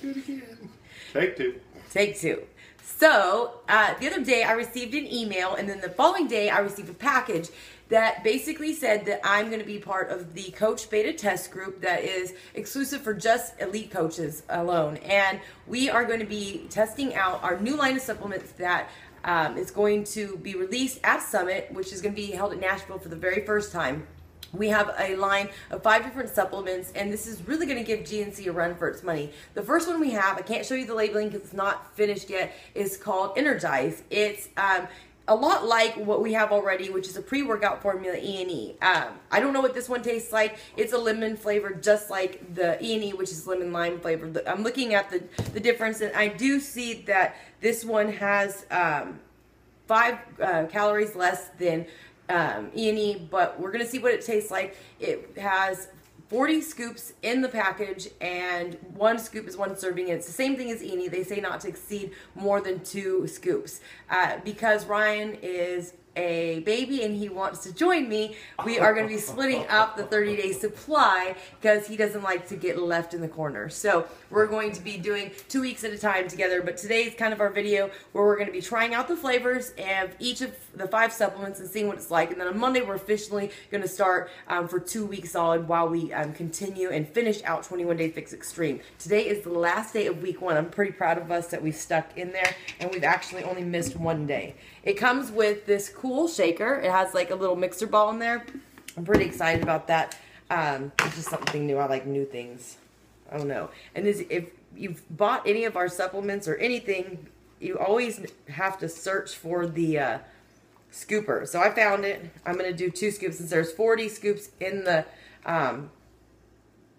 do it again. Take two. Take two. So the other day I received an email, and then the following day I received a package that basically said that I'm going to be part of the Coach Beta Test Group that is exclusive for just elite coaches alone. And we are going to be testing out our new line of supplements that is going to be released at Summit, which is going to be held at Nashville for the very first time. We have a line of 5 different supplements, and this is really going to give GNC a run for its money. The first one we have, I can't show you the labeling because it's not finished yet, is called Energize. It's a lot like what we have already, which is a pre-workout formula E&E. I don't know what this one tastes like. It's a lemon flavor, just like the E&E, which is lemon lime flavor. I'm looking at the difference, and I do see that this one has 5 calories less than E&E, but we're gonna see what it tastes like. It has 40 scoops in the package, and 1 scoop is 1 serving, and it's the same thing as E&E. They say not to exceed more than 2 scoops. Because Ryan is a baby and he wants to join me, we are going to be splitting up the 30-day supply because he doesn't like to get left in the corner. So we're going to be doing 2 weeks at a time together, but today's kind of our video where we're going to be trying out the flavors of each of the 5 supplements and seeing what it's like. And then on Monday we're officially going to start for 2 weeks solid while we continue and finish out 21 Day Fix Extreme. Today is the last day of week 1. I'm pretty proud of us that we've stuck in there, and we've actually only missed 1 day. It comes with this cool shaker. It has like a little mixer ball in there. I'm pretty excited about that. It's just something new. I like new things. I don't know. And this, if you've bought any of our supplements or anything, you always have to search for the scooper. So I found it. I'm going to do 2 scoops since there's 40 scoops in the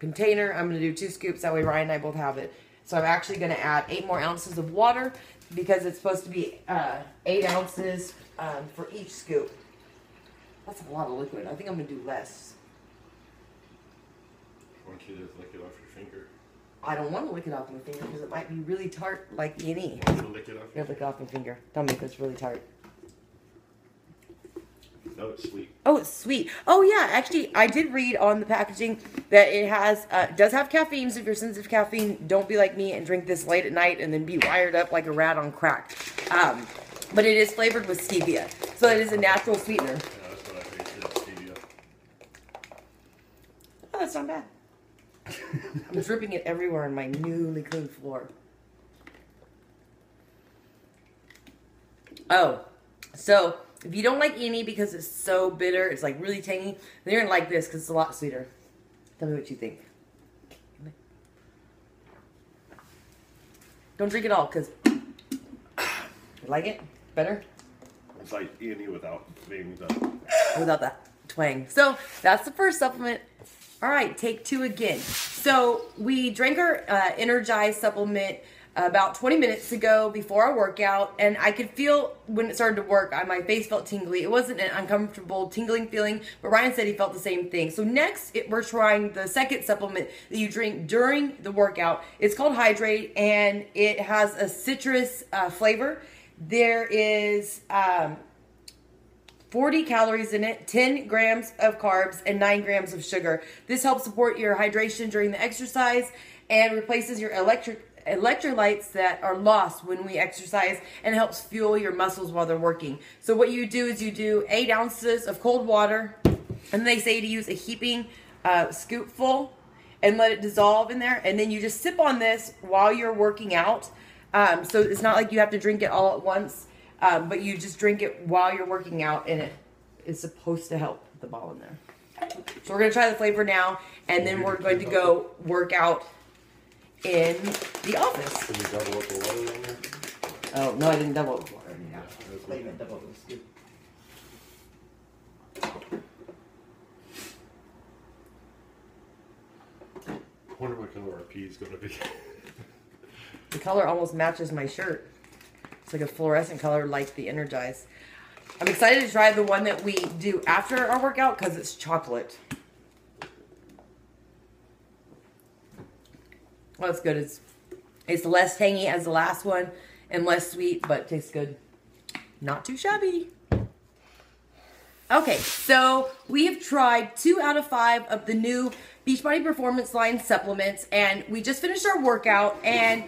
container. I'm going to do 2 scoops. That way Ryan and I both have it. So I'm actually going to add 8 more ounces of water, because it's supposed to be 8 ounces for each scoop. That's a lot of liquid. I think I'm going to do less. Why don't you just lick it off your finger? I don't want to lick it off my finger because it might be really tart like E&E. Why don't you lick it off your finger? Lick it off my finger. Tell me if it's really tart. No, it's sweet. Oh, it's sweet. Oh, yeah. Actually, I did read on the packaging that it has does have caffeine. So if you're sensitive to caffeine, don't be like me and drink this late at night and then be wired up like a rat on crack. But it is flavored with stevia, so it is a natural sweetener. Yeah, that's what I figured, stevia. Oh, that's not bad. I'm dripping it everywhere on my newly cleaned floor. Oh, so if you don't like E&E because it's so bitter, it's like really tangy, then you're going to like this because it's a lot sweeter. Tell me what you think. Don't drink it all because you like it better. It's like E&E without being done. Without that twang. So that's the first supplement. All right, take 2 again. So we drank our Energize supplement about 20 minutes ago before our workout, and I could feel when it started to work, my face felt tingly. It wasn't an uncomfortable tingling feeling, but Ryan said he felt the same thing. So next, we're trying the second supplement that you drink during the workout. It's called Hydrate, and it has a citrus flavor. There is 40 calories in it, 10 grams of carbs, and 9 grams of sugar. This helps support your hydration during the exercise and replaces your electrolytes that are lost when we exercise, and helps fuel your muscles while they're working. So what you do is you do 8 ounces of cold water, and they say to use a heaping scoopful and let it dissolve in there, and then you just sip on this while you're working out. So it's not like you have to drink it all at once, but you just drink it while you're working out, and it is supposed to help the ball in there. So we're going to try the flavor now, and then we're going to go work out in the office. Can you double up the water in there? Oh, no, I didn't double up the water. Yeah, wait a minute, double up the scoop. I wonder what color our pea is going to be. The color almost matches my shirt. It's like a fluorescent color, like the Energize. I'm excited to try the one that we do after our workout because it's chocolate. Well, it's good. It's less tangy as the last one and less sweet, but it tastes good. Not too shabby. Okay, so we have tried 2 out of 5 of the new Beachbody Performance line supplements, and we just finished our workout, and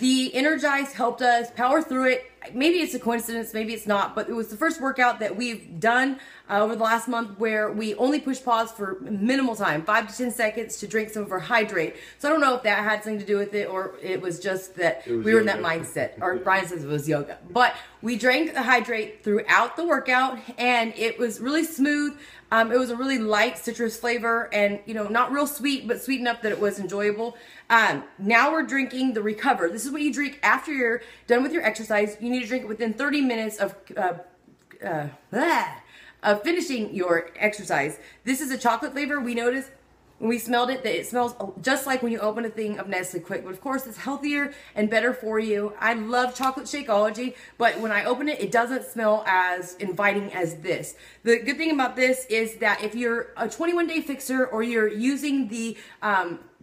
the Energize helped us power through it. Maybe it's a coincidence, maybe it's not, but it was the first workout that we've done over the last month where we only push pause for minimal time, 5 to 10 seconds, to drink some of our Hydrate. So I don't know if that had something to do with it, or it was just that we were in that mindset, or Brian says it was yoga. But we drank the Hydrate throughout the workout, and it was really smooth. It was a really light citrus flavor, and, you know, not real sweet, but sweet enough that it was enjoyable. Now we're drinking the Recover. This is what you drink after you're done with your exercise. You need to drink it within 30 minutes of finishing your exercise. This is a chocolate flavor. We noticed when we smelled it that it smells just like when you open a thing of Nestle Quick, but of course it's healthier and better for you. I love chocolate Shakeology, but when I open it, it doesn't smell as inviting as this. The good thing about this is that if you're a 21 day fixer, or you're using the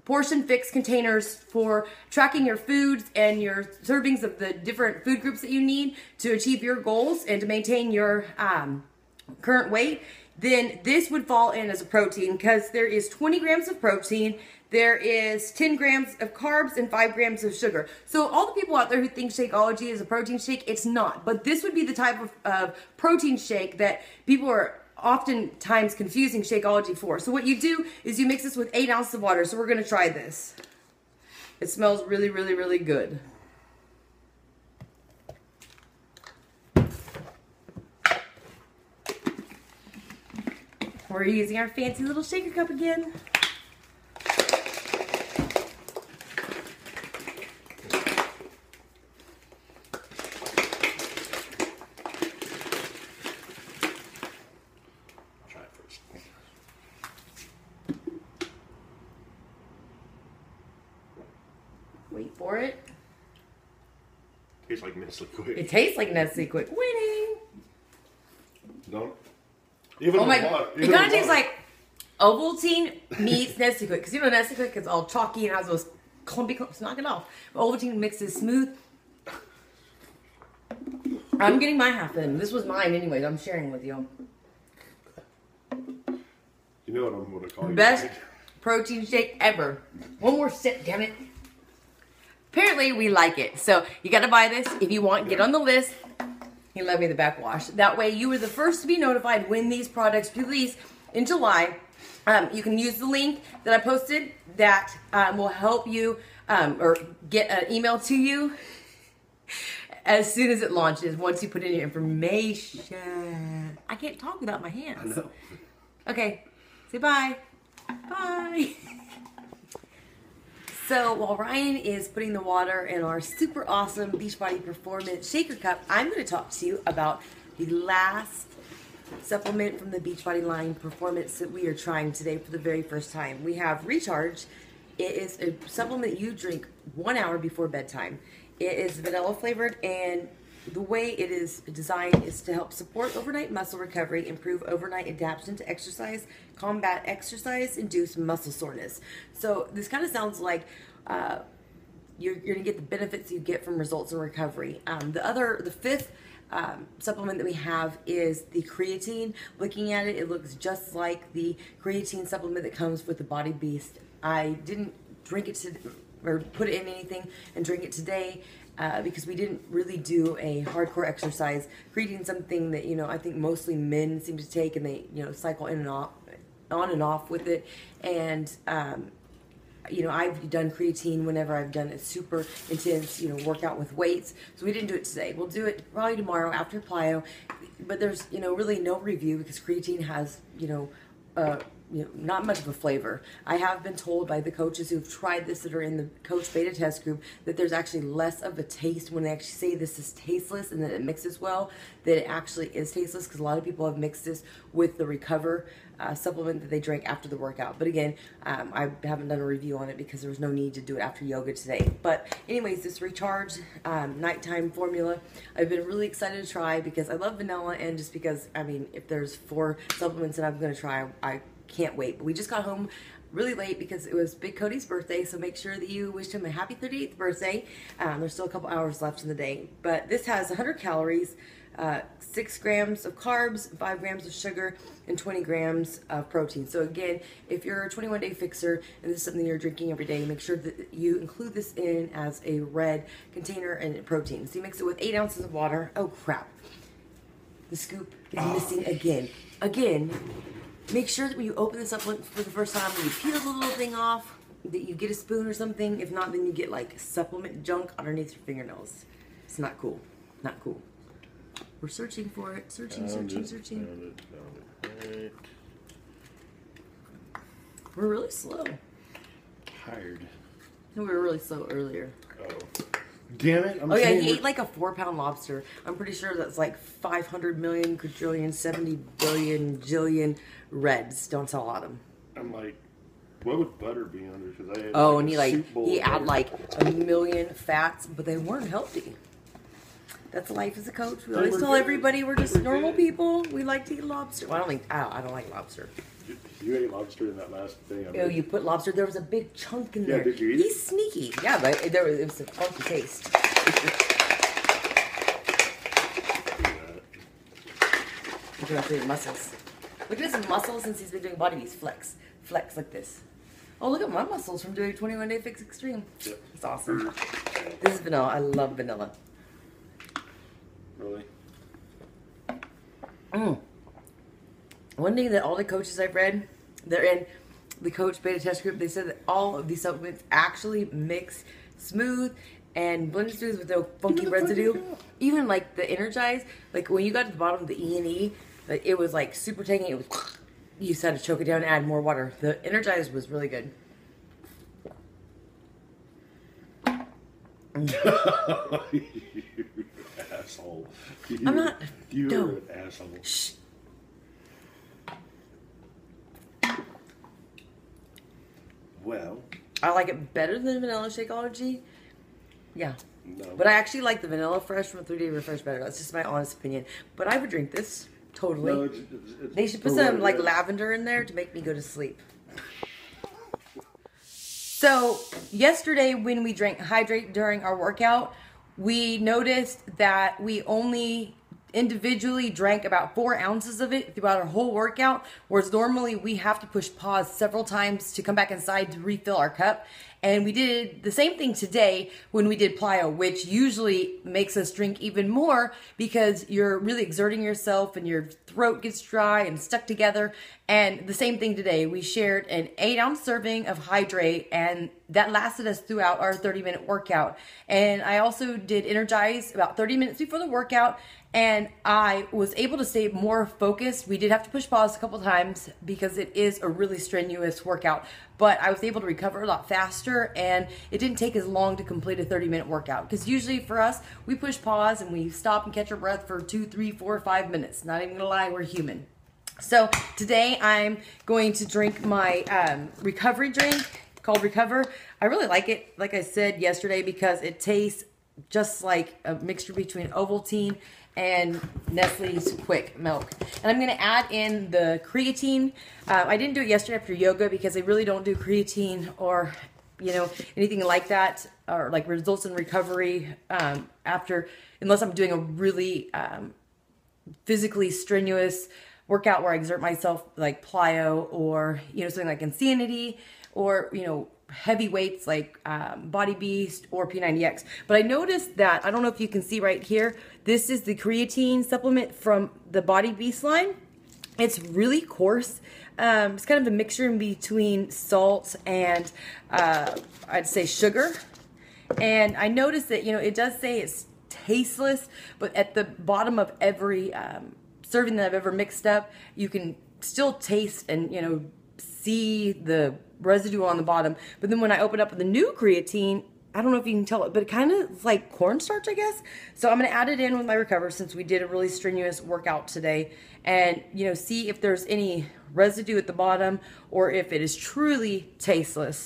portion fix containers for tracking your foods and your servings of the different food groups that you need to achieve your goals and to maintain your current weight, then this would fall in as a protein, because there is 20 grams of protein, there is 10 grams of carbs, and 5 grams of sugar. So all the people out there who think Shakeology is a protein shake, it's not. But this would be the type of protein shake that people are oftentimes confusing Shakeology for. So what you do is you mix this with 8 ounces of water. So we're going to try this. It smells really, really, really good. We're using our fancy little shaker cup again. Wait for it. Tastes like Nestle Quick. It tastes like Nestle Quick. Winning. Don't. Even oh my God. It kind of tastes like Ovaltine meets Nestle Quick. Because you know Nestle Quick is all chalky and has those clumpy clumps. Knock it off. But Ovaltine mixes smooth. I'm getting my half in. This was mine anyways. I'm sharing with you. You know what I'm going to call you. Best protein shake ever. One more sip, damn it. Apparently we like it, so you got to buy this if you want. Get on the list. He left me the backwash. That way you were the first to be notified when these products release in July. You can use the link that I posted that will help you or get an email to you as soon as it launches, once you put in your information. I can't talk without my hands. I know. Okay, say bye. Bye. So while Ryan is putting the water in our super awesome Beachbody Performance shaker cup, I'm going to talk to you about the last supplement from the Beachbody line performance that we are trying today for the very first time. We have Recharge. It is a supplement you drink 1 hour before bedtime. It is vanilla flavored, and the way it is designed is to help support overnight muscle recovery, improve overnight adaptation to exercise, combat exercise-induced muscle soreness. So this kind of sounds like you're going to get the benefits you get from Results and Recovery. The fifth supplement that we have is the creatine. Looking at it, it looks just like the creatine supplement that comes with the Body Beast. I didn't drink it today, or put it in anything and drink it today. Because we didn't really do a hardcore exercise, creating something that, you know, I think mostly men seem to take, and they, you know, cycle in and off, on and off with it. And, you know, I've done creatine whenever I've done a super intense, you know, workout with weights. So we didn't do it today. We'll do it probably tomorrow after plyo, but there's, you know, really no review because creatine has, you know, not much of a flavor. I have been told by the coaches who've tried this that are in the Coach Beta Test Group that there's actually less of a taste when they actually say this is tasteless and that it mixes well, that it actually is tasteless, because a lot of people have mixed this with the Recover supplement that they drank after the workout. But again, I haven't done a review on it because there was no need to do it after yoga today. But anyways, this Recharge nighttime formula, I've been really excited to try because I love vanilla, and just because, I mean, if there's 4 supplements that I'm going to try, I can't wait. But we just got home really late because it was Big Cody's birthday, so make sure that you wish him a happy 38th birthday. There's still a couple hours left in the day, but this has 100 calories, 6 grams of carbs, 5 grams of sugar, and 20 grams of protein. So again, if you're a 21 day fixer and this is something you're drinking every day, make sure that you include this in as a red container and protein. So you mix it with 8 ounces of water. Oh crap, the scoop is missing again. Make sure that when you open this up for the first time, when you peel the little thing off, that you get a spoon or something. If not, then you get like supplement junk underneath your fingernails. It's not cool. Not cool. We're searching for it. Searching. Found it. We're really slow. Tired. No, we were really slow earlier. Oh. Damn it. I'm yeah, he ate like a 4-pound lobster. I'm pretty sure that's like 500 million, quadrillion, 70 billion, jillion reds. Don't tell Autumn. I'm like, what would butter be under? Because I had he had like a million fats, but they weren't healthy. That's life as a coach. We always tell everybody we're just normal people. We like to eat lobster. Well, I don't like lobster. You ate lobster in that last thing. Oh, you put lobster. There was a big chunk in there. Yeah, did you eat it? He's sneaky. Yeah, but it was a funky taste. Look at his muscles. Look at his muscles since he's been doing Body Beast. Flex. Flex like this. Oh, look at my muscles from doing 21 Day Fix Extreme. Yep. It's awesome. This is vanilla. I love vanilla. Really? Mm. One thing that all the coaches I've read, they're in the Coach Beta Test Group, they said that all of these supplements actually mix smooth and blended smooth with no funky residue. Even like the Energize, like when you got to the bottom of the E&E, like it was like super tangy. It was, you just had to choke it down and add more water. The Energize was really good. You asshole. I'm not. You're an asshole. Shh. Well, I like it better than vanilla Shakeology. Yeah. No. But I actually like the vanilla fresh from 3-Day Refresh better. That's just my honest opinion. But I would drink this totally. No, it's they should put some like lavender in there to make me go to sleep. So yesterday when we drank Hydrate during our workout, we noticed that we only individually drank about 4 ounces of it throughout our whole workout, whereas normally we have to push pause several times to come back inside to refill our cup. And we did the same thing today when we did plyo, which usually makes us drink even more because you're really exerting yourself and your throat gets dry and stuck together. And the same thing today, we shared an 8-ounce serving of Hydrate, and that lasted us throughout our 30-minute workout. And I also did Energize about 30 minutes before the workout, and I was able to stay more focused. We did have to push pause a couple times because it is a really strenuous workout, but I was able to recover a lot faster, and it didn't take as long to complete a 30-minute workout. Because usually for us, we push pause and we stop and catch our breath for 2, 3, 4, 5 minutes. Not even gonna lie, we're human. So today I'm going to drink my recovery drink called Recover. I really like it, like I said yesterday, because it tastes just like a mixture between Ovaltine and Nestle's Quick milk. And I'm gonna add in the creatine. I didn't do it yesterday after yoga because I really don't do creatine or anything like that, or like Results and Recovery after, unless I'm doing a really physically strenuous workout where I exert myself, like plyo or something like Insanity, or heavy weights like Body Beast or P90X. But I noticed that, I don't know if you can see right here, this is the creatine supplement from the Body Beast line. It's really coarse. It's kind of a mixture in between salt and I'd say sugar. And I noticed that, it does say it's tasteless, but at the bottom of every serving that I've ever mixed up, you can still taste and, see the residue on the bottom. But then when I open up the new creatine, I don't know if you can tell it, but it kind of like cornstarch, I guess. So I'm going to add it in with my Recover since we did a really strenuous workout today, and see if there's any residue at the bottom or if it is truly tasteless.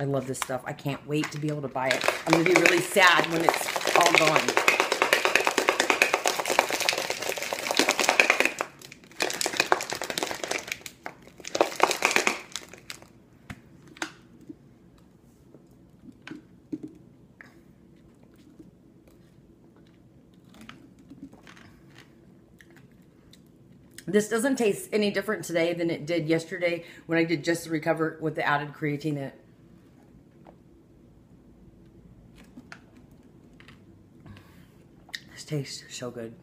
I love this stuff. I can't wait to be able to buy it. I'm going to be really sad when it's all gone. This doesn't taste any different today than it did yesterday when I did just the Recover with the added creatine in it. This tastes so good.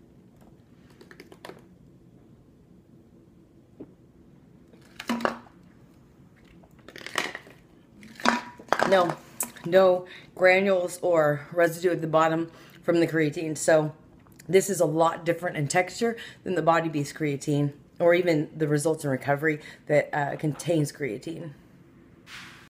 No granules or residue at the bottom from the creatine. So this is a lot different in texture than the Body Beast creatine or even the Results and Recovery that contains creatine.